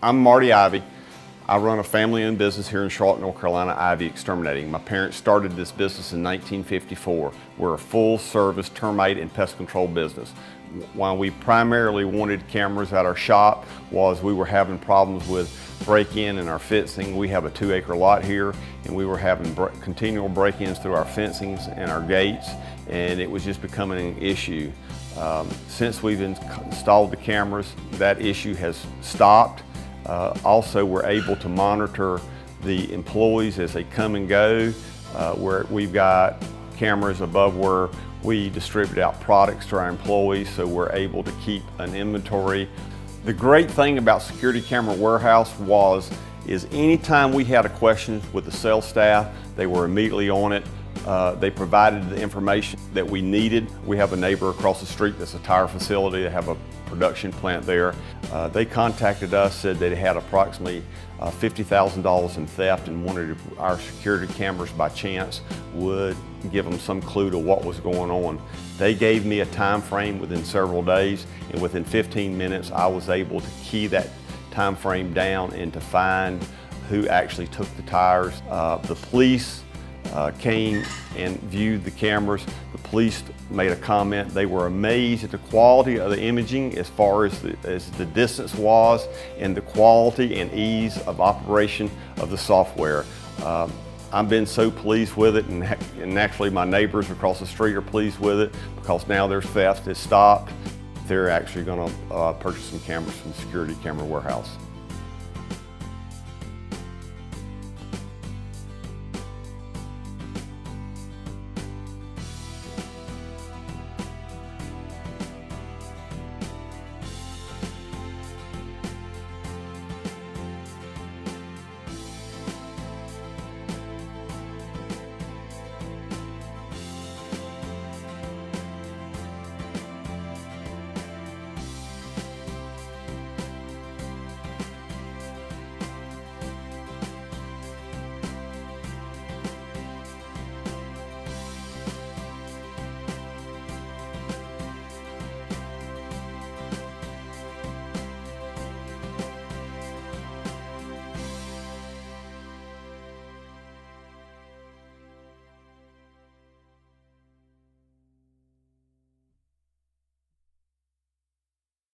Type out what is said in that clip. I'm Marty Ivey. I run a family-owned business here in Charlotte, North Carolina, Ivey Exterminating. My parents started this business in 1954. We're a full-service termite and pest control business. Why we primarily wanted cameras at our shop was we were having problems with break-in and our fencing. We have a 2-acre lot here, and we were having continual break-ins through our fencings and our gates, and it was just becoming an issue. Since we've installed the cameras, that issue has stopped. Also, we're able to monitor the employees as they come and go. We've got cameras above where we distribute out products to our employees, so we're able to keep an inventory. The great thing about Security Camera Warehouse is anytime we had a question with the sales staff, they were immediately on it. They provided the information that we needed. We have a neighbor across the street that's a tire facility. They have a production plant there. They contacted us, said they had approximately $50,000 in theft and wondered if our security cameras by chance would give them some clue to what was going on. They gave me a time frame within several days, and within 15 minutes I was able to key that time frame down and to find who actually took the tires. The police came and viewed the cameras. The police made a comment. They were amazed at the quality of the imaging as far as the distance was, and the quality and ease of operation of the software. I've been so pleased with it, and naturally my neighbors across the street are pleased with it, because now their theft has stopped. They're actually going to purchase some cameras from Security Camera Warehouse.